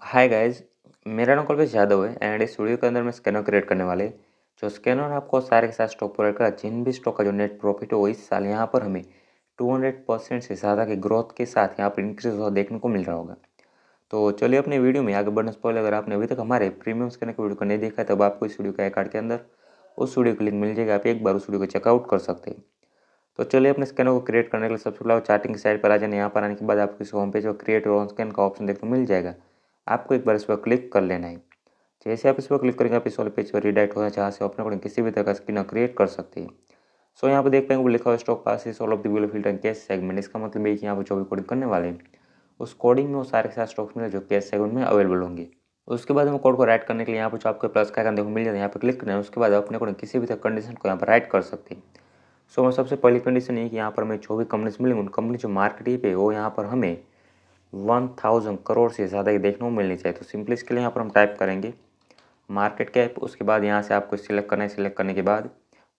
Hi guys, मेरा नाम कल्पेश जादव है एंड इस वीडियो के अंदर मैं स्कैनर क्रिएट करने वाले जो स्कैनर आपको सारे के साथ स्टॉक पर रखा जिन भी स्टॉक का जो नेट प्रॉफिट है वो इस साल यहाँ पर हमें 200% से ज़्यादा के ग्रोथ के साथ यहाँ पर इंक्रीज हुआ देखने को मिल रहा होगा। तो चलिए अपने वीडियो में आगे बढ़ने से पहले अगर आपने अभी तक हमारे प्रीमियम स्कैनर के वीडियो को नहीं देखा तब आपको इस वीडियो के आई कार्ड के अंदर उस वीडियो की लिंक मिल जाएगी, आप एक बार उस वीडियो को चेकआउट कर सकते हैं। तो चलिए अपने स्कैनर को क्रिएट करने के लिए सबसे पहले चार्टिंग की साइड पर आ जाए। यहाँ पर आने के बाद आपको इस होम पेज पर क्रिएट और ऑन स्कैन का ऑप्शन देखने को मिल जाएगा, आपको एक बार इस पर क्लिक कर लेना है। जैसे आप इस पर क्लिक करेंगे आप इस वाले पेज पर रिडायरेक्ट होगा जहाँ से आप अपने किसी भी तरह का स्कैनर क्रिएट कर सकते हैं। सो यहाँ पर देख पाएंगे वो लिखा हुआ stock passes all of the below filter cash segment, इसका मतलब ये कि यहाँ पर जो भी कोडिंग करने वाले हैं उस कोडिंग में वो सारे के साथ स्टॉक्स मिले जो कैश सेगमेंट में अवेलेबल होंगे। उसके बाद हम कोड को राइट करने के लिए यहाँ पर जो आपको प्लस का देखो मिल जाए यहाँ पर क्लिक करना है। उसके बाद अपने कोडिंग किसी भी तरह कंडीशन को यहाँ पर राइट कर सकते हैं। सो मैं सबसे पहली कंडीशन ये कि यहाँ पर हमें जो भी कंपनीज मिलेंगी उन कंपनी जो मार्केट पे वो यहाँ पर हमें 1000 करोड़ से ज़्यादा ही देखने को मिलनी चाहिए। तो सिंपली इसके लिए यहाँ पर हम टाइप करेंगे मार्केट कैप, उसके बाद यहाँ से आपको सिलेक्ट करना है। सिलेक्ट करने के बाद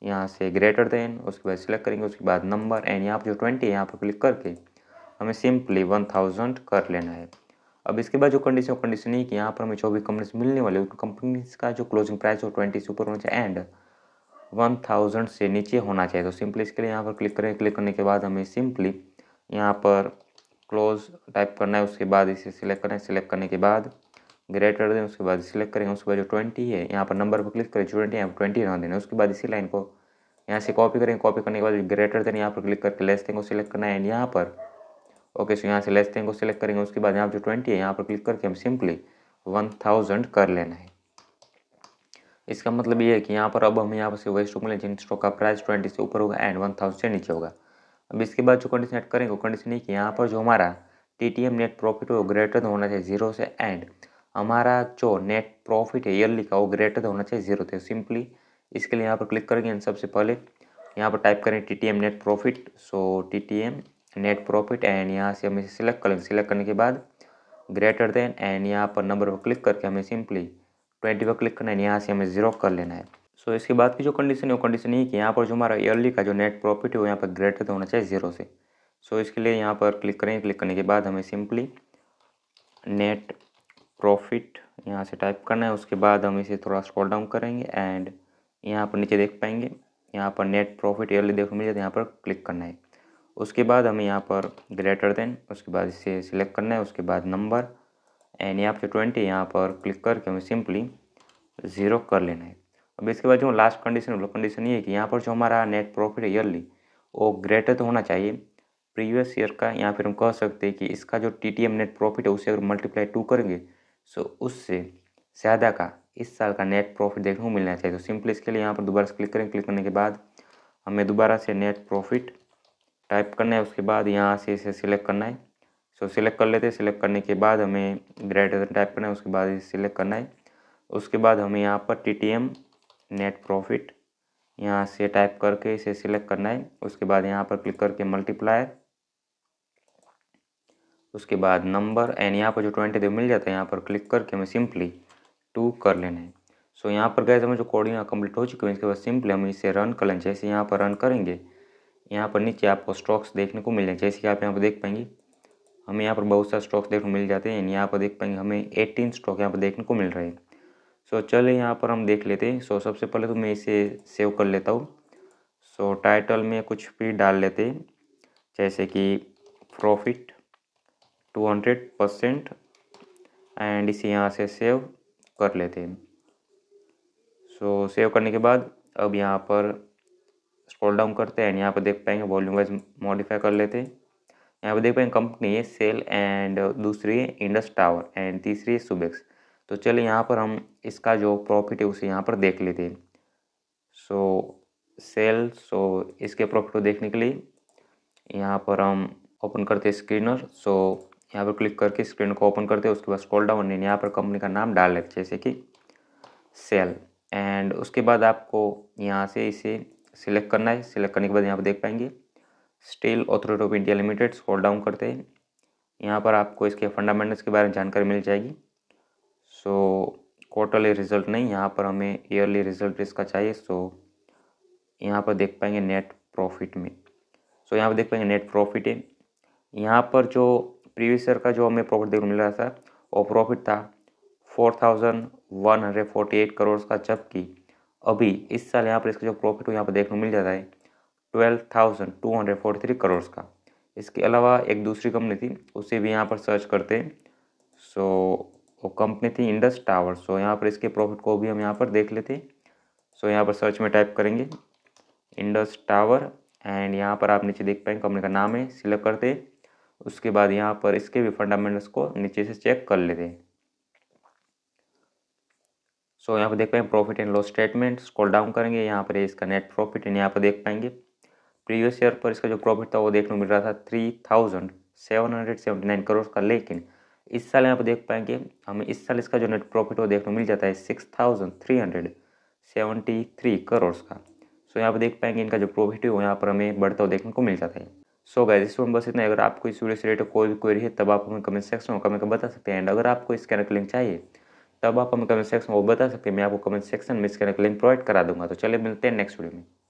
यहाँ से ग्रेटर देन, उसके बाद सिलेक्ट करेंगे, उसके बाद नंबर एंड यहाँ पर जो 20 है यहाँ पर क्लिक करके हमें सिंपली 1000 कर लेना है। अब इसके बाद जो कंडीशन है कि यहाँ पर हमें जो भी कंपनीज मिलने वाले उन कंपनीज का जो क्लोजिंग प्राइस वो 20 से ऊपर होना चाहिए एंड 1000 से नीचे होना चाहिए। तो सिंपली इसके लिए यहाँ पर क्लिक करेंगे। क्लिक करने के बाद हमें सिंपली यहाँ पर क्लोज टाइप करना है, उसके बाद इसे सिलेक्ट करना है। सिलेक्ट करने के बाद ग्रेटर दें, उसके बाद सिलेक्ट करेंगे, उसके बाद जो 20 है यहाँ पर नंबर पर क्लिक करें, 20 यहाँ पर 20 ना देना। उसके बाद इसी लाइन को यहाँ से कॉपी करेंगे। कॉपी करने के बाद ग्रेटर देन यहाँ पर क्लिक करके लेस देन को सिलेक्ट करना है एंड यहाँ पर ओके सो यहाँ से लेस देन को सिलेक्ट करेंगे। उसके बाद यहाँ पर जो 20 है यहाँ पर क्लिक करके हम सिंपली 1000 कर लेना है। इसका मतलब ये है कि यहाँ पर अब हमें यहाँ से वही स्टॉक मिले जिन स्टॉक का प्राइस 20 से ऊपर होगा एंड 1000 से नीचे होगा। अब इसके बाद जो कंडीशन ऐड करेंगे वो कंडीशन है कि यहाँ पर जो हमारा TTM नेट प्रॉफिट वो ग्रेटर देन होना चाहिए 0 से एंड हमारा जो नेट प्रॉफिट है ईयरली का वो ग्रेटर होना चाहिए 0 थे। सिंपली इसके लिए यहाँ पर क्लिक करेंगे एंड सबसे पहले यहाँ पर टाइप करें TTM net profit. So TTM net profit and यहाँ से हम इसे सिलेक्ट करेंगे। सिलेक्ट करने के बाद ग्रेटर देन एंड यहाँ पर नंबर पर क्लिक करके हमें सिंपली 20 पर क्लिक करना है एंड यहाँ से हमें 0 कर लेना है। सो इसके बाद की जो कंडीशन है वो कंडीशन ये कि यहाँ पर जो हमारा ईयरली का जो नेट प्रॉफिट है वो यहाँ पर ग्रेटर होना चाहिए 0 से। सो इसके लिए यहाँ पर क्लिक करेंगे। क्लिक करने के बाद हमें सिंपली नेट प्रॉफिट यहाँ से टाइप करना है। उसके बाद हम इसे थोड़ा स्क्रॉल डाउन करेंगे एंड यहाँ पर नीचे देख पाएंगे यहाँ पर नेट प्रॉफिट ईयरली देखने को मिल जाए, यहाँ पर क्लिक करना है। उसके बाद हमें यहाँ पर ग्रेटर देन, उसके बाद इसे सिलेक्ट करना है, उसके बाद नंबर एंड यहाँ पर 20 यहाँ पर क्लिक करके हमें सिंपली 0 कर लेना है। अब इसके बाद जो लास्ट कंडीशन है कंडीशन ये है कि यहाँ पर जो हमारा नेट प्रॉफिट ईयरली वो ग्रेटर तो होना चाहिए प्रीवियस ईयर का, या फिर हम कह सकते हैं कि इसका जो TTM नेट प्रॉफिट है उसे अगर मल्टीप्लाई 2 करेंगे सो उससे ज़्यादा का इस साल का नेट प्रॉफिट देखने को मिलना चाहिए। तो सिंपली इसके लिए यहाँ पर दोबारा से क्लिक करें। क्लिक करने के बाद हमें दोबारा से नेट प्रॉफिट टाइप करना है। उसके बाद यहाँ से इसे सिलेक्ट करना है। सो सिलेक्ट कर लेते हैं। सिलेक्ट करने के बाद हमें ग्रेटर देन टाइप करना है। उसके बाद इसे सिलेक्ट करना है। उसके बाद हमें यहाँ पर TTM नेट प्रॉफिट यहाँ से टाइप करके इसे सिलेक्ट करना है। उसके बाद यहाँ पर क्लिक करके मल्टीप्लायर, उसके बाद नंबर एंड यहाँ पर जो 20 दे मिल जाता है यहाँ पर क्लिक करके हमें सिंपली 2 कर लेना है। सो यहाँ पर गए हमें जो कोडिंग कंप्लीट हो चुकी है। इसके बाद सिंपली हम इसे रन कर लेना। जैसे यहाँ पर रन करेंगे यहाँ पर नीचे आपको स्टॉक्स देखने को मिल जाए, जैसे कि आप यहाँ पर देख पाएंगे हमें यहाँ पर बहुत सारे स्टॉक्स देखने को मिल जाते हैं एंड यहाँ पर देख पाएंगे हमें 18 स्टॉक यहाँ पर देखने को मिल रहे हैं। सो चलिए यहाँ पर हम देख लेते हैं। सो सबसे पहले तो मैं इसे सेव कर लेता हूँ। सो टाइटल में कुछ भी डाल लेते हैं, जैसे कि प्रॉफिट 200% एंड इसे यहाँ से सेव कर लेते हैं। सो सेव करने के बाद अब यहाँ पर स्क्रॉल डाउन करते हैं एंड यहाँ पर देख पाएंगे वॉल्यूम वाइज मॉडिफाई कर लेते हैं। यहाँ पर देख पाएंगे कंपनी है सेल एंड दूसरी है इंडस टावर एंड तीसरी है सुबेक्स। तो चलिए यहाँ पर हम इसका जो प्रॉफिट है उसे यहाँ पर देख लेते हैं। सो सेल इसके प्रॉफिट को देखने के लिए यहाँ पर हम ओपन करते हैं स्क्रीनर। सो यहाँ पर क्लिक करके स्क्रीन को ओपन करते हैं। उसके बाद स्क्रॉल डाउन एंड यहाँ पर कंपनी का नाम डाल लेते हैं, जैसे कि सेल एंड उसके बाद आपको यहाँ से इसे सिलेक्ट करना है। सिलेक्ट करने के बाद यहाँ पर देख पाएंगे steel authority of India limited. Scroll down करते हैं, यहाँ पर आपको इसके फंडामेंटल्स के बारे में जानकारी मिल जाएगी। सो क्वार्टरली रिजल्ट नहीं, यहाँ पर हमें ईयरली रिजल्ट इसका चाहिए। सो यहाँ पर देख पाएंगे नेट प्रॉफिट में यहाँ पर देख पाएंगे नेट प्रॉफिट है। यहाँ पर जो प्रीवियस ईयर का जो हमें प्रॉफिट देखने को मिल रहा था और प्रॉफिट था 4148 करोड़ का, जबकि अभी इस साल यहाँ पर इसका जो प्रॉफिट हो यहाँ पर देखने को मिल जाता है 12,243 करोड़ का। इसके अलावा एक दूसरी कंपनी थी, उसे भी यहाँ पर सर्च करते हैं। सो वो कंपनी थी इंडस टावर। सो यहाँ पर इसके प्रॉफिट को भी हम यहाँ पर देख लेते हैं। सो यहाँ पर सर्च में टाइप करेंगे इंडस टावर एंड यहाँ पर आप नीचे देख पाएंगे कंपनी का नाम है, सिलेक्ट करते हैं। उसके बाद यहाँ पर इसके भी फंडामेंटल्स को नीचे से चेक कर लेते हैं। सो यहाँ पर देख पाएंगे profit and loss statement, scroll down करेंगे यहाँ पर इसका नेट प्रॉफिट एंड यहाँ पर देख पाएंगे प्रीवियस ईयर पर इसका जो प्रॉफिट था वो देखने को मिल रहा था 3,779 करोड़ का, लेकिन इस साल यहाँ पर देख पाएंगे हमें इस साल इसका जो नेट प्रॉफिट वो देखने को मिल जाता है 6,373 करोड़ का। सो यहाँ पर देख पाएंगे इनका जो प्रॉफिट है वो यहाँ पर हमें बढ़ता हुआ देखने को मिल जाता है। सो गाइस इसमें बस इतना। अगर आपको इस वीडियो से रिलेटेड कोई भी क्वेरी है तब आप हमें कमेंट सेक्शन में कमेंट कर बता सकते हैं, एंड अगर आपको स्कैनर का लिंक चाहिए तब आप हमें कमेंट सेक्शन में वो बता सकते हैं। मैं आपको कमेंट सेक्शन में स्कैनर का लिंक प्रोवाइड करा दूंगा। तो चलिए मिलते हैं नेक्स्ट वीडियो में।